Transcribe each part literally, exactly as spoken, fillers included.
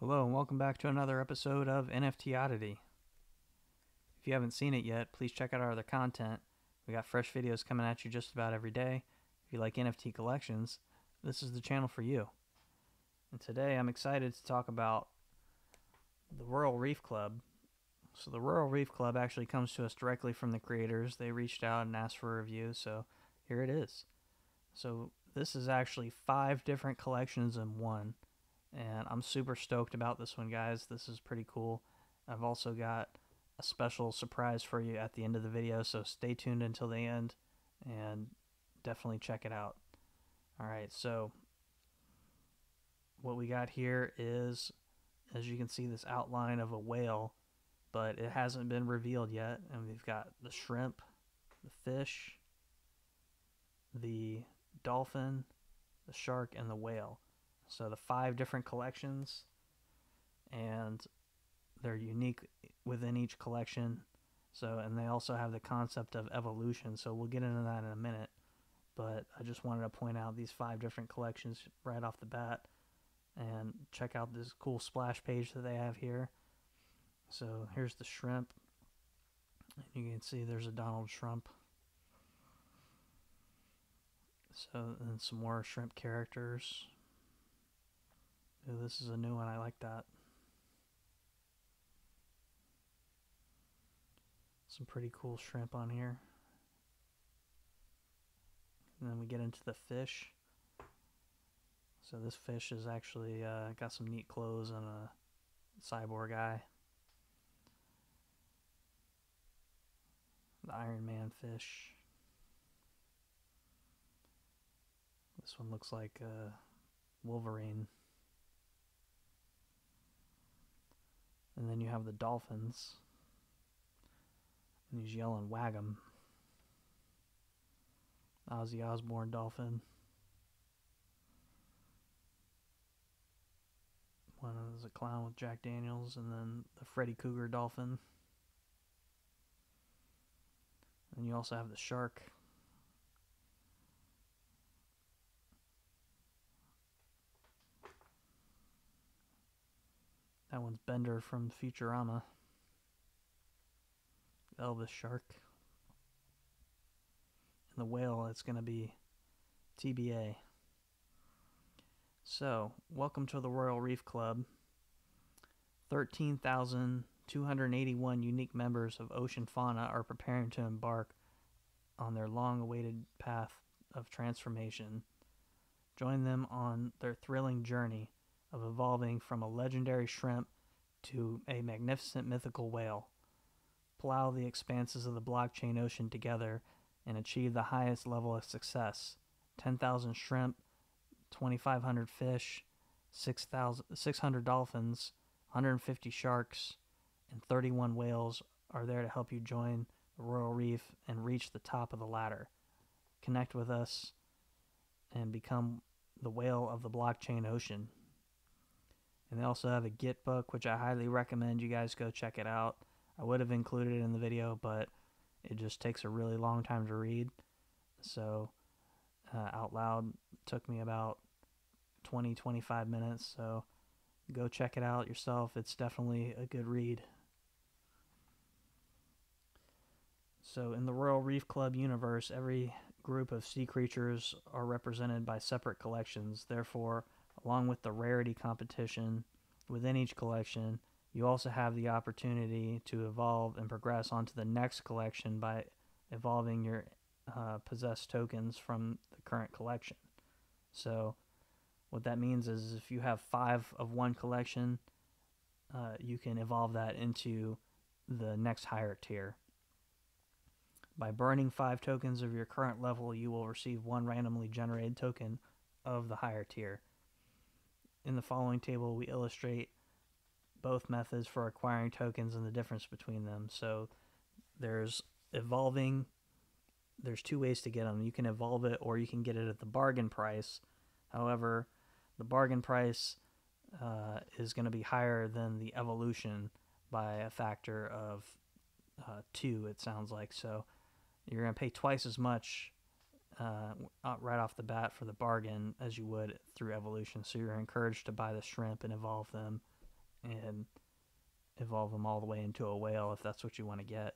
Hello and welcome back to another episode of N F T Oddity. If you haven't seen it yet, please check out our other content. We got fresh videos coming at you just about every day. If you like N F T collections, this is the channel for you. And today I'm excited to talk about the Royal Reef Club. So the Royal Reef Club actually comes to us directly from the creators. They reached out and asked for a review, so here it is. So this is actually five different collections in one. And I'm super stoked about this one, guys. This is pretty cool. I've also got a special surprise for you at the end of the video, so stay tuned until the end and definitely check it out. Alright, so what we got here is, as you can see, this outline of a whale, but it hasn't been revealed yet. And we've got the shrimp, the fish, the dolphin, the shark, and the whale. So the five different collections, and they're unique within each collection. So, and they also have the concept of evolution. So we'll get into that in a minute, but I just wanted to point out these five different collections right off the bat and check out this cool splash page that they have here. So here's the shrimp, and you can see there's a Donald Trump. So, and some more shrimp characters. Ooh, this is a new one. I like that. Some pretty cool shrimp on here. And then we get into the fish. So this fish is actually uh, got some neat clothes and a cyborg eye. The Iron Man fish. This one looks like uh, Wolverine. And then you have the dolphins, and he's yelling, "Wag 'em!" Ozzy Osbourne dolphin. One is a clown with Jack Daniels, and then the Freddy Cougar dolphin. And you also have the shark. That one's Bender from Futurama. Elvis shark. And the whale, it's going to be T B A. So, welcome to the Royal Reef Club. thirteen thousand two hundred eighty-one unique members of ocean fauna are preparing to embark on their long-awaited path of transformation. Join them on their thrilling journey of evolving from a legendary shrimp to a magnificent mythical whale. Plow the expanses of the blockchain ocean together and achieve the highest level of success. ten thousand shrimp, twenty-five hundred fish, six hundred dolphins, one hundred fifty sharks, and thirty-one whales are there to help you join the Royal Reef and reach the top of the ladder. Connect with us and become the whale of the blockchain ocean. And they also have a GitBook, which I highly recommend you guys go check it out. I would have included it in the video, but it just takes a really long time to read. So uh, out loud took me about twenty, twenty-five minutes. So go check it out yourself. It's definitely a good read. So in the Royal Reef Club universe, every group of sea creatures are represented by separate collections. Therefore, along with the rarity competition within each collection, you also have the opportunity to evolve and progress onto the next collection by evolving your uh, possessed tokens from the current collection. So what that means is if you have five of one collection, uh, you can evolve that into the next higher tier. By burning five tokens of your current level, you will receive one randomly generated token of the higher tier. In the following table, we illustrate both methods for acquiring tokens and the difference between them. So there's evolving. There's two ways to get them. You can evolve it, or you can get it at the bargain price. However, the bargain price uh, is going to be higher than the evolution by a factor of uh, two, it sounds like. So you're going to pay twice as much Uh, right off the bat for the bargain as you would through evolution. So you're encouraged to buy the shrimp and evolve them and evolve them all the way into a whale if that's what you want to get.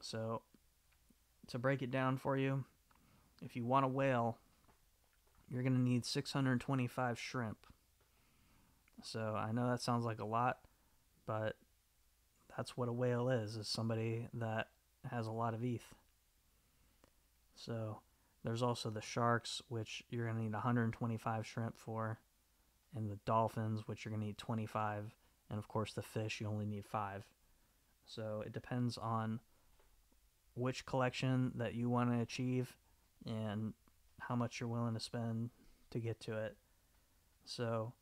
So to break it down for you, if you want a whale, you're going to need six hundred twenty-five shrimp. So I know that sounds like a lot, but that's what a whale is, is somebody that has a lot of E T H. So there's also the sharks, which you're going to need one hundred twenty-five shrimp for, and the dolphins, which you're going to need twenty-five, and of course the fish, you only need five. So it depends on which collection that you want to achieve and how much you're willing to spend to get to it. So,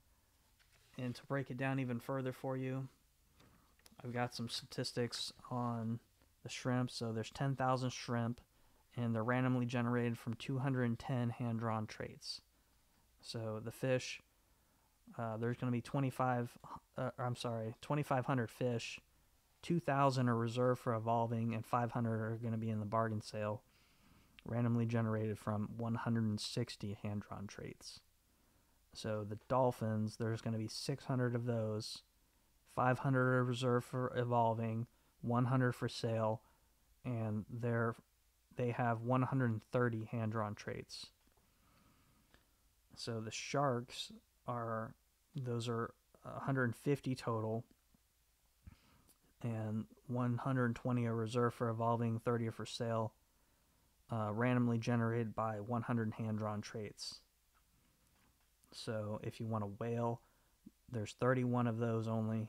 and to break it down even further for you, I've got some statistics on the shrimp. So there's ten thousand shrimp, and they're randomly generated from two hundred ten hand-drawn traits. So the fish, uh, there's going to be twenty-five, uh, I'm sorry, twenty-five hundred fish, two thousand are reserved for evolving, and five hundred are going to be in the bargain sale, randomly generated from one hundred sixty hand-drawn traits. So the dolphins, there's going to be six hundred of those, five hundred are reserved for evolving, one hundred for sale, and they're, they have one hundred thirty hand-drawn traits. So the sharks are, those are one hundred fifty total, and one hundred twenty are reserved for evolving, thirty are for sale, Uh, randomly generated by one hundred hand-drawn traits. So if you want a whale, there's thirty-one of those only,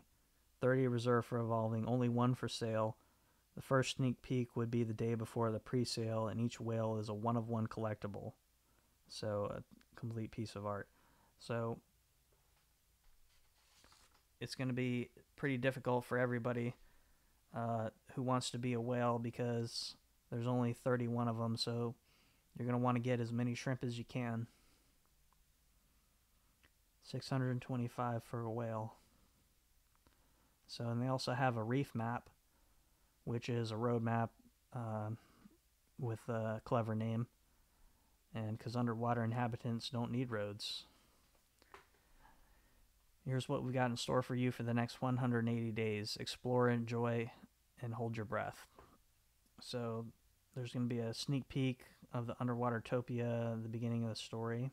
thirty reserved for evolving, only one for sale. The first sneak peek would be the day before the pre-sale, and each whale is a one-of-one collectible. So a complete piece of art. So it's going to be pretty difficult for everybody uh, who wants to be a whale, because there's only thirty-one of them, so you're going to want to get as many shrimp as you can. six hundred twenty-five for a whale. So, and they also have a reef map, which is a road map um, with a clever name, and because underwater inhabitants don't need roads. Here's what we got in store for you for the next one hundred eighty days. Explore, enjoy, and hold your breath. So there's going to be a sneak peek of the Underwater Topia at the beginning of the story,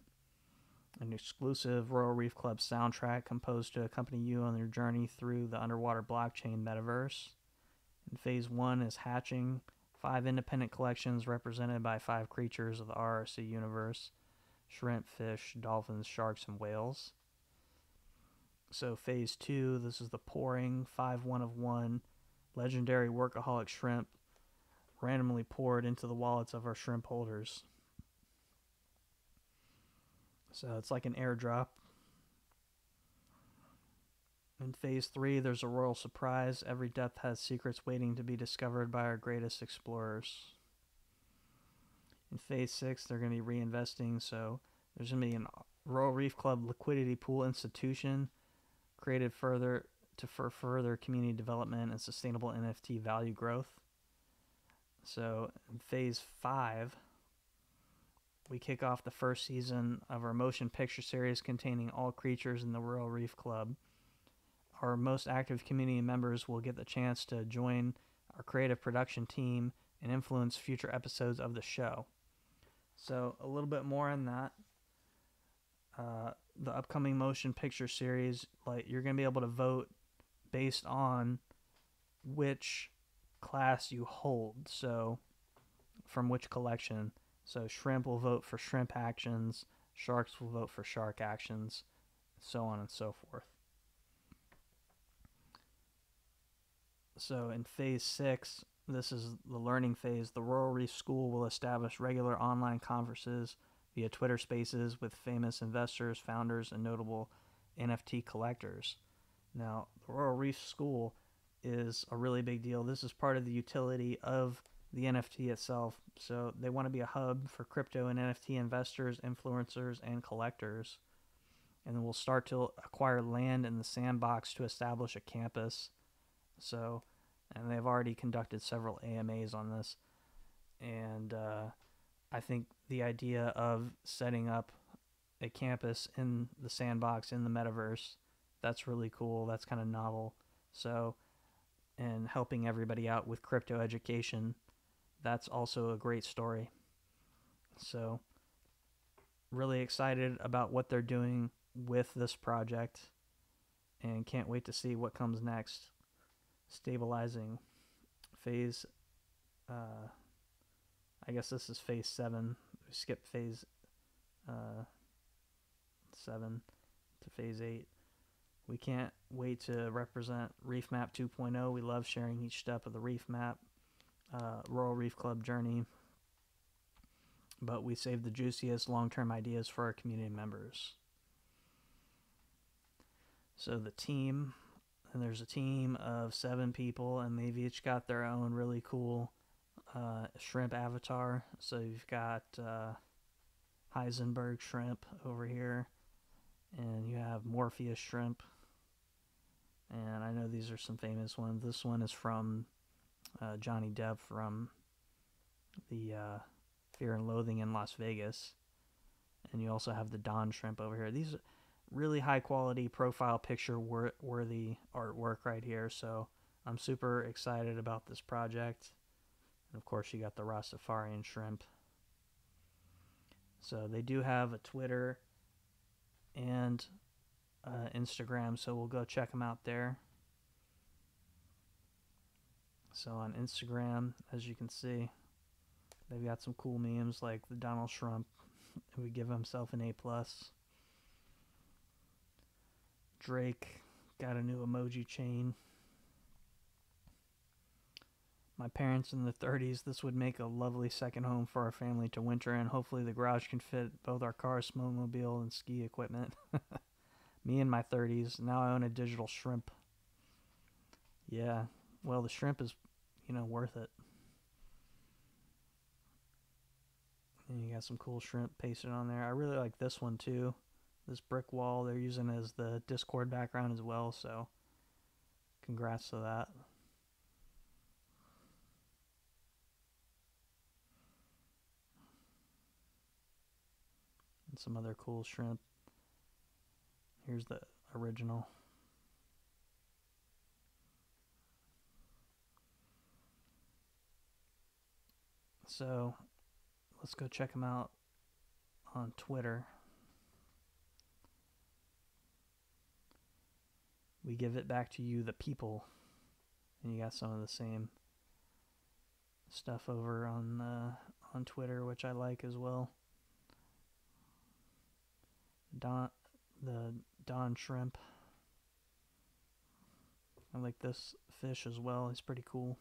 an exclusive Royal Reef Club soundtrack composed to accompany you on your journey through the underwater blockchain metaverse. And phase one is hatching, five independent collections represented by five creatures of the R R C universe: shrimp, fish, dolphins, sharks, and whales. So phase two, this is the pouring, five one of one legendary workaholic shrimp randomly poured into the wallets of our shrimp holders. So it's like an airdrop. In phase three, there's a royal surprise. Every depth has secrets waiting to be discovered by our greatest explorers. In phase six, they're going to be reinvesting. So there's going to be a Royal Reef Club liquidity pool institution created further to for further community development and sustainable N F T value growth. So in phase five, we kick off the first season of our motion picture series containing all creatures in the Royal Reef Club. Our most active community members will get the chance to join our creative production team and influence future episodes of the show. So a little bit more on that. Uh, the upcoming motion picture series, like, you're going to be able to vote based on which class you hold, so from which collection. So shrimp will vote for shrimp actions, sharks will vote for shark actions, so on and so forth. So in phase six, this is the learning phase. The Royal Reef School will establish regular online conferences via Twitter Spaces with famous investors, founders, and notable N F T collectors. Now, the Royal Reef School is a really big deal. This is part of the utility of the N F T itself. So they want to be a hub for crypto and N F T investors, influencers, and collectors. And we'll start to acquire land in the Sandbox to establish a campus. So, and they've already conducted several A M As on this. And uh, I think the idea of setting up a campus in the Sandbox, in the metaverse, that's really cool. That's kind of novel. So, and helping everybody out with crypto education, that's also a great story. So, really excited about what they're doing with this project and can't wait to see what comes next. Stabilizing phase, uh, I guess this is phase seven. We skipped phase uh, seven to phase eight. We can't wait to represent Reef Map two point oh. We love sharing each step of the Reef Map, uh, Royal Reef Club journey. But we save the juiciest long-term ideas for our community members. So the team, and there's a team of seven people, and they've each got their own really cool uh, shrimp avatar. So you've got uh, Heisenberg Shrimp over here, and you have Morpheus Shrimp. And I know these are some famous ones. This one is from uh, Johnny Depp from the... Uh, Fear and Loathing in Las Vegas. And you also have the Don Shrimp over here. These are really high quality profile picture wor worthy artwork right here. So I'm super excited about this project. And of course you got the Rastafarian Shrimp. So they do have a Twitter and uh, Instagram. So we'll go check them out there. So on Instagram, as you can see, they've got some cool memes like the Donald Trump who would give himself an A plus. Drake got a new emoji chain. My parents in the thirties, this would make a lovely second home for our family to winter in. Hopefully the garage can fit both our cars, snowmobile, and ski equipment. Me in my thirties, now I own a digital shrimp. Yeah, well the shrimp is, you know, worth it. And you got some cool shrimp pasted on there. I really like this one too. This brick wall they're using as the Discord background as well, so congrats to that. And some other cool shrimp. Here's the original. So let's go check them out on Twitter. We give it back to you, the people. And you got some of the same stuff over on uh, on Twitter, which I like as well. Don, the Don Shrimp. I like this fish as well. He's pretty cool.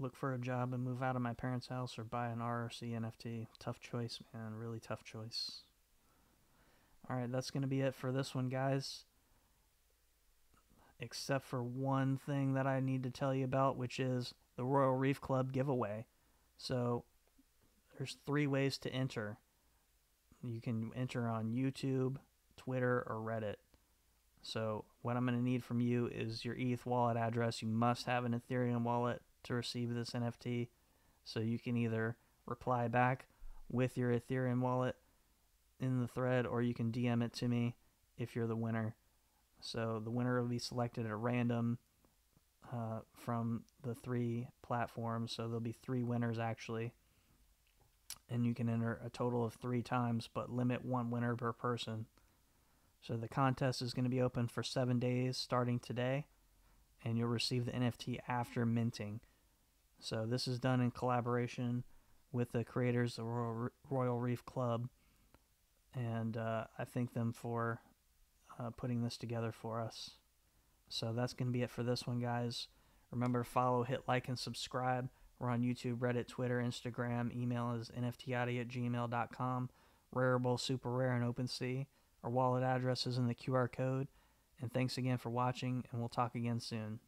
Look for a job and move out of my parents' house or buy an R R C N F T. Tough choice, man. Really tough choice. All right, that's going to be it for this one, guys. Except for one thing that I need to tell you about, which is the Royal Reef Club giveaway. So there's three ways to enter. You can enter on YouTube, Twitter, or Reddit. So what I'm going to need from you is your E T H wallet address. You must have an Ethereum wallet to receive this N F T. So you can either reply back with your Ethereum wallet in the thread, or you can D M it to me if you're the winner. So the winner will be selected at random uh, from the three platforms. So there'll be three winners actually, and you can enter a total of three times, but limit one winner per person. So the contest is going to be open for seven days starting today, and you'll receive the N F T after minting. So this is done in collaboration with the creators of the Royal Reef Club, and uh, I thank them for uh, putting this together for us. So that's going to be it for this one, guys. Remember to follow, hit like, and subscribe. We're on YouTube, Reddit, Twitter, Instagram. Email is N F T oddity at gmail dot com. Rarible, Super Rare, and OpenSea. Our wallet address is in the Q R code. And thanks again for watching, and we'll talk again soon.